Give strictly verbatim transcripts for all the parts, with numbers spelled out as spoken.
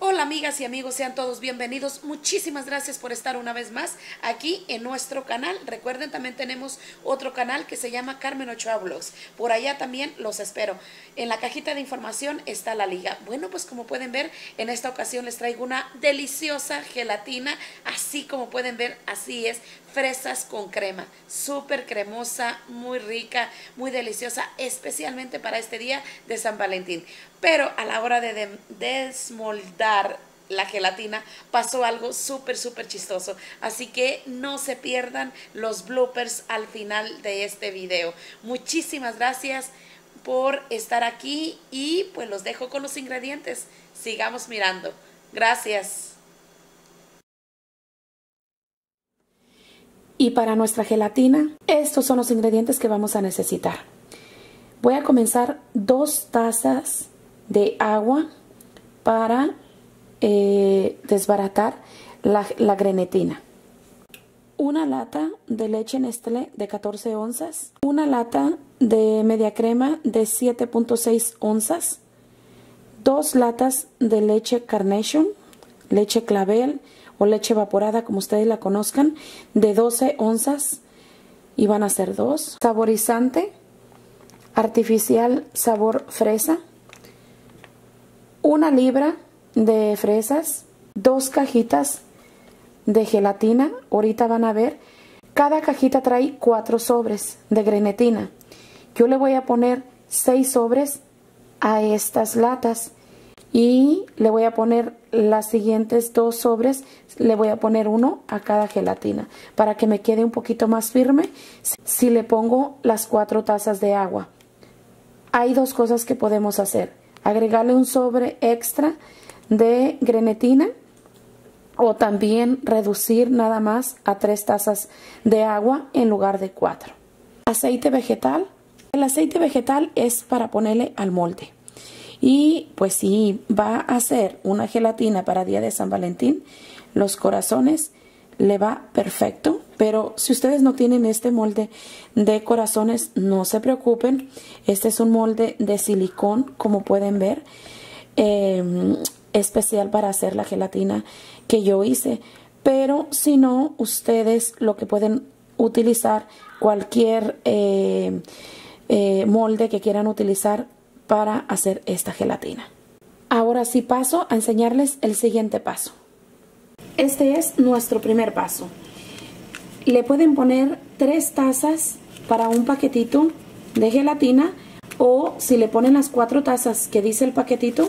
Hola amigas y amigos, sean todos bienvenidos. Muchísimas gracias por estar una vez más aquí en nuestro canal. Recuerden, también tenemos otro canal que se llama Carmen Ochoa Blogs. Por allá también los espero. En la cajita de información está la liga. Bueno, pues como pueden ver, en esta ocasión les traigo una deliciosa gelatina. Así como pueden ver, así es. Fresas con crema, súper cremosa, muy rica, muy deliciosa, especialmente para este día de San Valentín. Pero a la hora de desmoldar la gelatina pasó algo súper súper chistoso, así que no se pierdan los bloopers al final de este video. Muchísimas gracias por estar aquí y pues los dejo con los ingredientes. Sigamos mirando. Gracias. Y para nuestra gelatina, estos son los ingredientes que vamos a necesitar. Voy a comenzar dos tazas de agua para eh, desbaratar la, la grenetina. Una lata de leche Nestlé de catorce onzas. Una lata de media crema de siete punto seis onzas. Dos latas de leche Carnation, leche clavel o leche evaporada, como ustedes la conozcan, de doce onzas, y van a ser dos. Saborizante artificial sabor fresa, una libra de fresas, dos cajitas de gelatina, ahorita van a ver. Cada cajita trae cuatro sobres de grenetina. Yo le voy a poner seis sobres a estas latas. Y le voy a poner las siguientes dos sobres, le voy a poner uno a cada gelatina para que me quede un poquito más firme si le pongo las cuatro tazas de agua. Hay dos cosas que podemos hacer: agregarle un sobre extra de grenetina o también reducir nada más a tres tazas de agua en lugar de cuatro. Aceite vegetal. El aceite vegetal es para ponerle al molde. Y pues si va a hacer una gelatina para día de San Valentín, los corazones le va perfecto. Pero si ustedes no tienen este molde de corazones, no se preocupen. Este es un molde de silicón, como pueden ver, eh, especial para hacer la gelatina que yo hice. Pero si no, ustedes lo que pueden utilizar, cualquier eh, eh, molde que quieran utilizar para hacer esta gelatina. Ahora sí paso a enseñarles el siguiente paso. Este es nuestro primer paso. Le pueden poner tres tazas para un paquetito de gelatina, o si le ponen las cuatro tazas que dice el paquetito,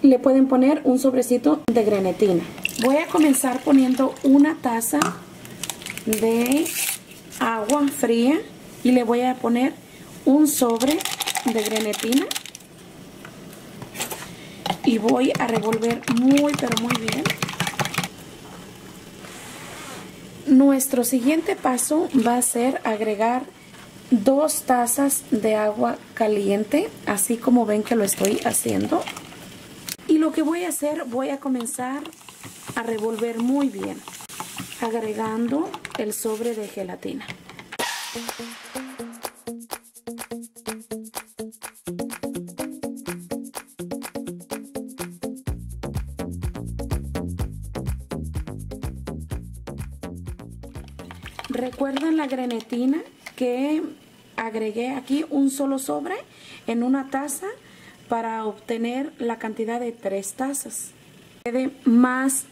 le pueden poner un sobrecito de grenetina. Voy a comenzar poniendo una taza de agua fría y le voy a poner un sobre de grenetina. Y voy a revolver muy pero muy bien. Nuestro siguiente paso va a ser agregar dos tazas de agua caliente, así como ven que lo estoy haciendo. Y lo que voy a hacer, voy a comenzar a revolver muy bien, agregando el sobre de gelatina. Recuerden la grenetina que agregué aquí, un solo sobre en una taza para obtener la cantidad de tres tazas. Quede más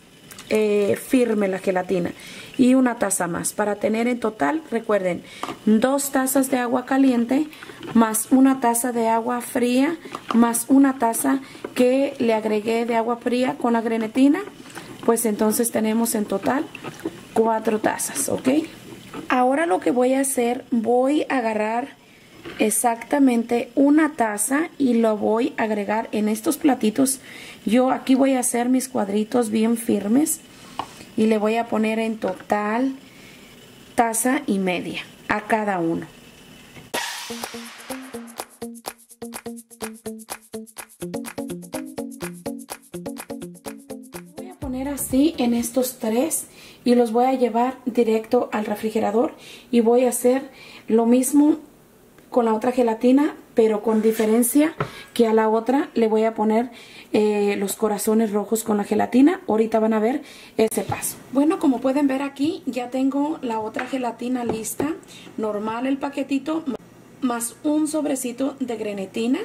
eh, firme la gelatina, y una taza más para tener en total, recuerden, dos tazas de agua caliente más una taza de agua fría más una taza que le agregué de agua fría con la grenetina. Pues entonces tenemos en total cuatro tazas, ¿ok? Ahora lo que voy a hacer, voy a agarrar exactamente una taza y lo voy a agregar en estos platitos. Yo aquí voy a hacer mis cuadritos bien firmes y le voy a poner en total taza y media a cada uno. Voy a poner así en estos tres y los voy a llevar directo al refrigerador, y voy a hacer lo mismo con la otra gelatina, pero con diferencia que a la otra le voy a poner eh, los corazones rojos con la gelatina. Ahorita van a ver ese paso. Bueno, como pueden ver aquí ya tengo la otra gelatina lista, normal el paquetito, más un sobrecito de grenetina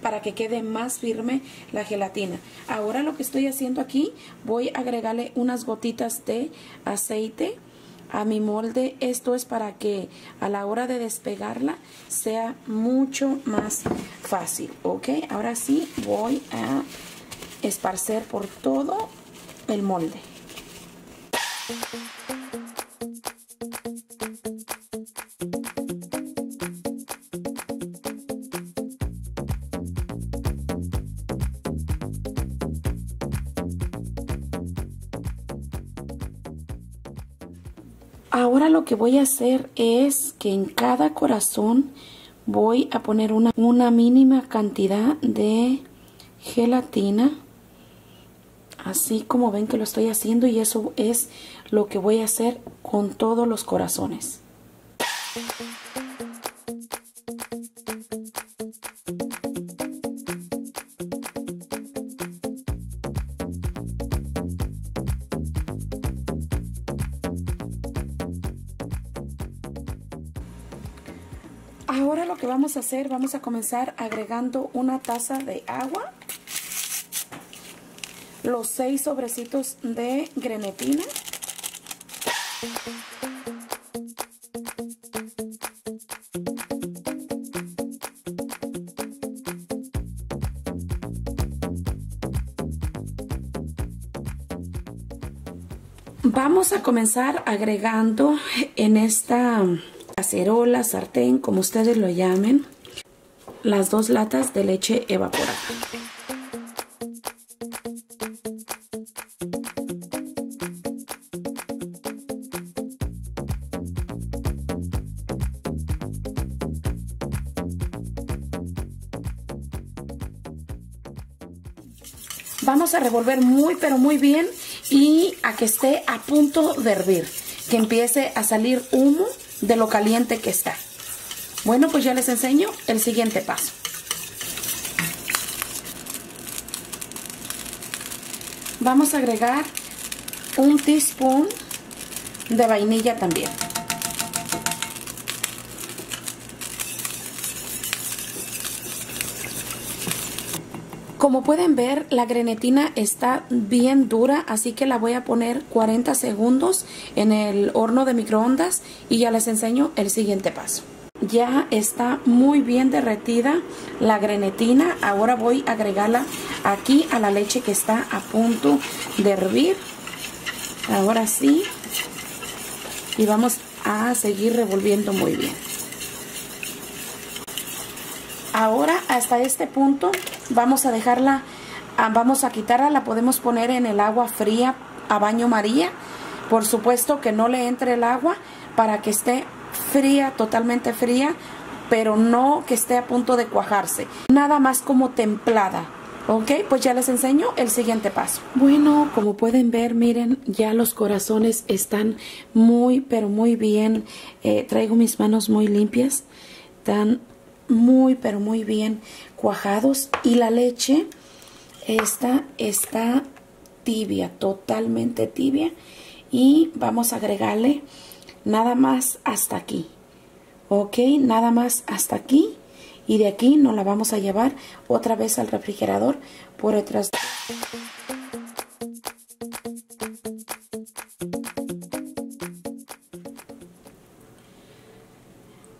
para que quede más firme la gelatina. Ahora lo que estoy haciendo aquí, voy a agregarle unas gotitas de aceite a mi molde. Esto es para que a la hora de despegarla sea mucho más fácil, ¿ok? Ahora sí voy a esparcer por todo el molde. Ahora lo que voy a hacer es que en cada corazón voy a poner una, una mínima cantidad de gelatina, así como ven que lo estoy haciendo, y eso es lo que voy a hacer con todos los corazones. Ahora lo que vamos a hacer, vamos a comenzar agregando una taza de agua, los seis sobrecitos de grenetina, vamos a comenzar agregando en esta cacerola, sartén, como ustedes lo llamen, las dos latas de leche evaporada. Vamos a revolver muy pero muy bien y a que esté a punto de hervir, que empiece a salir humo de lo caliente que está. Bueno, pues ya les enseño el siguiente paso. Vamos a agregar un teaspoon de vainilla también. Como pueden ver, la grenetina está bien dura, así que la voy a poner cuarenta segundos en el horno de microondas y ya les enseño el siguiente paso. Ya está muy bien derretida la grenetina. Ahora voy a agregarla aquí a la leche que está a punto de hervir. Ahora sí. Y vamos a seguir revolviendo muy bien. Ahora hasta este punto vamos a dejarla, vamos a quitarla, la podemos poner en el agua fría a baño María. Por supuesto que no le entre el agua, para que esté fría, totalmente fría, pero no que esté a punto de cuajarse. Nada más como templada. Ok, pues ya les enseño el siguiente paso. Bueno, como pueden ver, miren, ya los corazones están muy, pero muy bien. Eh, traigo mis manos muy limpias. Están muy pero muy bien cuajados, y la leche esta está tibia, totalmente tibia, y vamos a agregarle nada más hasta aquí, ok, nada más hasta aquí, y de aquí nos la vamos a llevar otra vez al refrigerador por otras.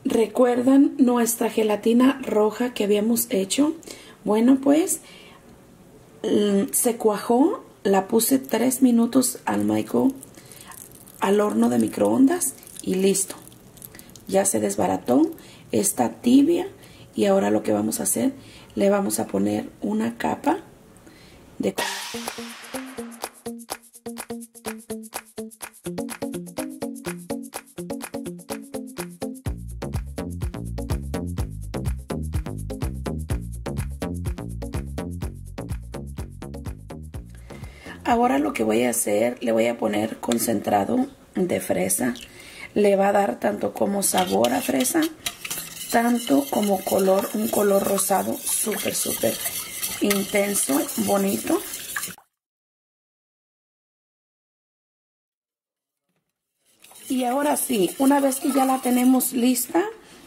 ¿Recuerdan nuestra gelatina roja que habíamos hecho? Bueno, pues se cuajó, la puse tres minutos al micro, al horno de microondas, y listo. Ya se desbarató está tibia y ahora lo que vamos a hacer, le vamos a poner una capa de... Ahora lo que voy a hacer, le voy a poner concentrado de fresa. Le va a dar tanto como sabor a fresa, tanto como color, un color rosado súper, súper intenso, bonito. Y ahora sí, una vez que ya la tenemos lista,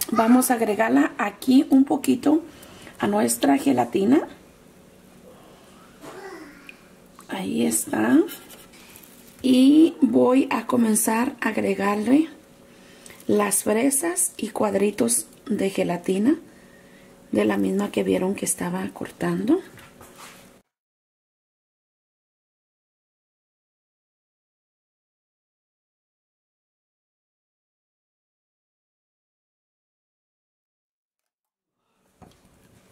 vamos a agregarla aquí un poquito a nuestra gelatina. Ahí está. Y voy a comenzar a agregarle las fresas y cuadritos de gelatina, de la misma que vieron que estaba cortando.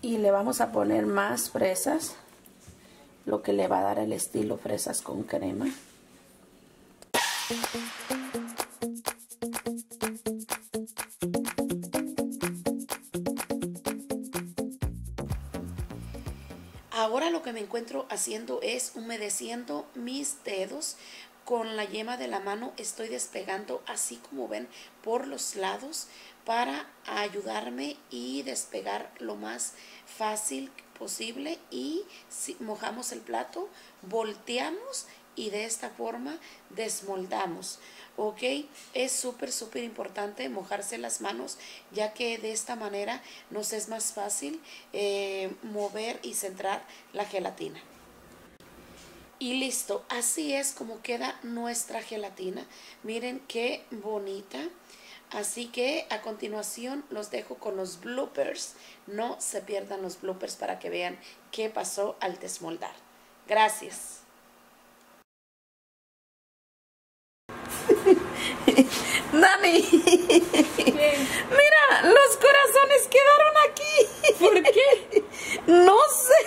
Y le vamos a poner más fresas, lo que le va a dar el estilo fresas con crema. Ahora lo que me encuentro haciendo es humedeciendo mis dedos. Con la yema de la mano estoy despegando, así como ven, por los lados para ayudarme y despegar lo más fácil posible. Y si mojamos el plato, volteamos y de esta forma desmoldamos, ¿ok? Es súper, súper importante mojarse las manos, ya que de esta manera nos es más fácil eh, mover y centrar la gelatina. Y listo, así es como queda nuestra gelatina. Miren qué bonita. Así que a continuación los dejo con los bloopers. No se pierdan los bloopers para que vean qué pasó al desmoldar. Gracias. ¡Nani! ¿Qué? ¡Mira! ¡Los corazones quedaron aquí! ¿Por qué? No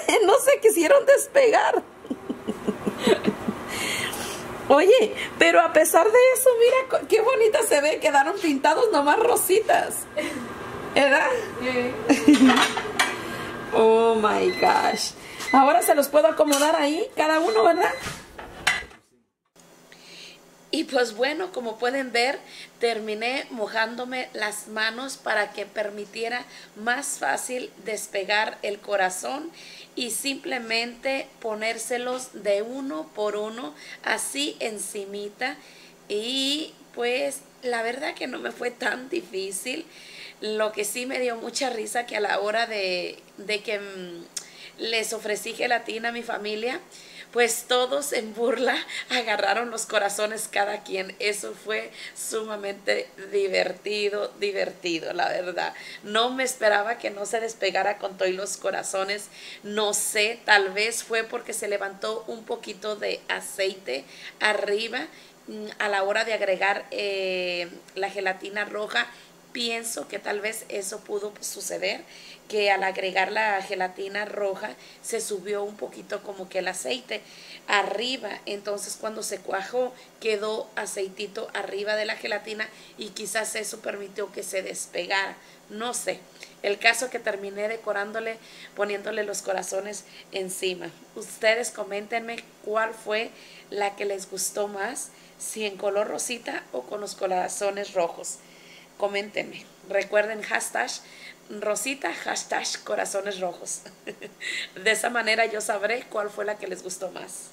sé, no se quisieron despegar. Oye, pero a pesar de eso, mira qué bonita se ve, quedaron pintados nomás rositas, ¿verdad? Yeah. Oh my gosh. Ahora se los puedo acomodar ahí, cada uno, ¿verdad? Y pues bueno, como pueden ver, terminé mojándome las manos para que permitiera más fácil despegar el corazón y simplemente ponérselos de uno por uno, así encimita. Y pues la verdad que no me fue tan difícil. Lo que sí me dio mucha risa que a la hora de, de que mmm, les ofrecí gelatina a mi familia, pues todos en burla agarraron los corazones cada quien. Eso fue sumamente divertido, divertido, la verdad. No me esperaba que no se despegara con todos los corazones. No sé, tal vez fue porque se levantó un poquito de aceite arriba a la hora de agregar eh, la gelatina roja. Pienso que tal vez eso pudo suceder, que al agregar la gelatina roja se subió un poquito como que el aceite arriba. Entonces cuando se cuajó quedó aceitito arriba de la gelatina y quizás eso permitió que se despegara. No sé. El caso que terminé decorándole, poniéndole los corazones encima. Ustedes coméntenme cuál fue la que les gustó más, si en color rosita o con los corazones rojos. Coméntenme. Recuerden hashtag Rosita, hashtag Corazones Rojos. De esa manera yo sabré cuál fue la que les gustó más.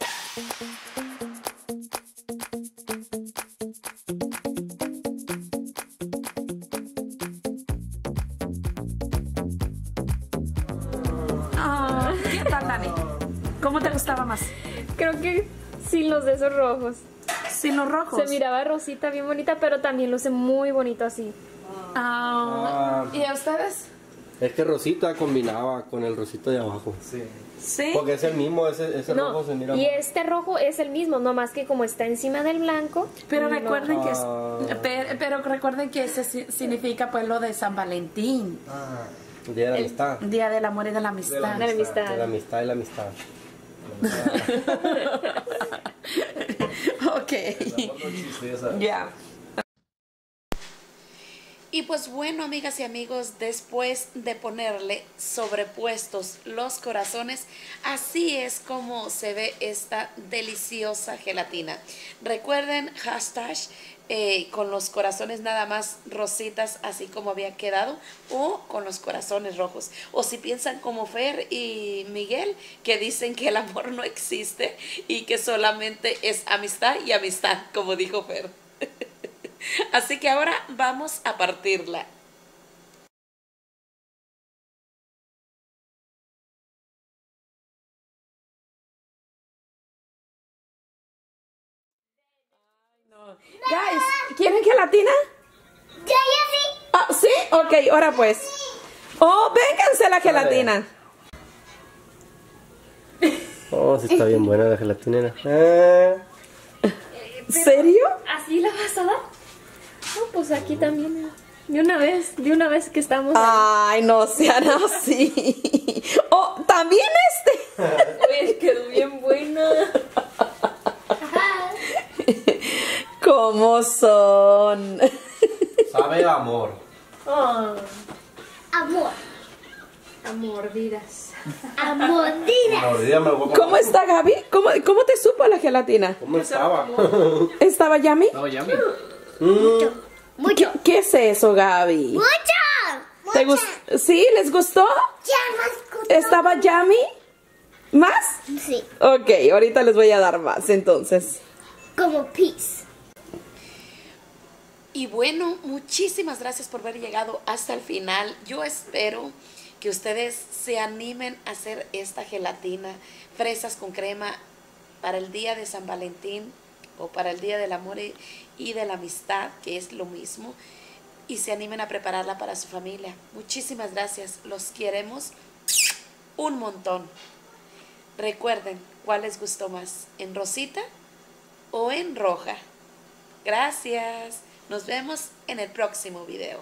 Oh. ¿Qué tal, Dani? ¿Cómo te gustaba más? Creo que sin los de esos rojos. Sin los rojos. Se miraba rosita bien bonita, pero también luce muy bonito así. Oh. Ah. ¿Y a ustedes? Es que rosita combinaba con el rosito de abajo. Sí. Sí. Porque es el mismo, ese, ese no, rojo se mira y mal. Este rojo es el mismo, no más que como está encima del blanco. Pero recuerden no. que es, ah. per, pero recuerden que ese significa pues lo de San Valentín. Ah, día de la el, amistad. Día del amor y de la amistad. De la amistad, de la amistad, de la amistad. Ok. Ya. Yeah. Y pues bueno, amigas y amigos, después de ponerle sobrepuestos los corazones, así es como se ve esta deliciosa gelatina. Recuerden, hashtag eh, con los corazones nada más rositas, así como había quedado, o con los corazones rojos. O si piensan como Fer y Miguel, que dicen que el amor no existe y que solamente es amistad y amistad, como dijo Fer. Así que ahora vamos a partirla. No. Guys, ¿quieren gelatina? Yo, yo sí. Ah, sí, ok, ahora pues. Oh, vénganse la gelatina. Oh, sí está bien buena la gelatina. Eh. ¿Serio? ¿Así la vas a dar? No, pues aquí también, de una vez, de una vez que estamos ahí. Ay, no sean así. Oh, también este. Uy, quedó bien bueno. ¿Cómo son? Sabe el amor. Oh. Amor. A mordidas. A mordidas. ¿Cómo está, Gaby? ¿Cómo, cómo te supo la gelatina? ¿Cómo estaba? ¿Estaba yummy? Estaba yummy. Mucho, mucho. ¿Qué, ¿Qué es eso, Gaby? Mucho, mucho. ¿Te gust ¿Sí? ¿Les gustó? Ya más gustó. ¿Estaba yummy? ¿Más? Sí. Ok, ahorita les voy a dar más, entonces. Como peace. Y bueno, muchísimas gracias por haber llegado hasta el final. Yo espero que ustedes se animen a hacer esta gelatina, fresas con crema, para el día de San Valentín, o para el día del amor y de la amistad, que es lo mismo, y se animen a prepararla para su familia. Muchísimas gracias, los queremos un montón. Recuerden, ¿cuál les gustó más? ¿En rosita o en roja? Gracias, nos vemos en el próximo video.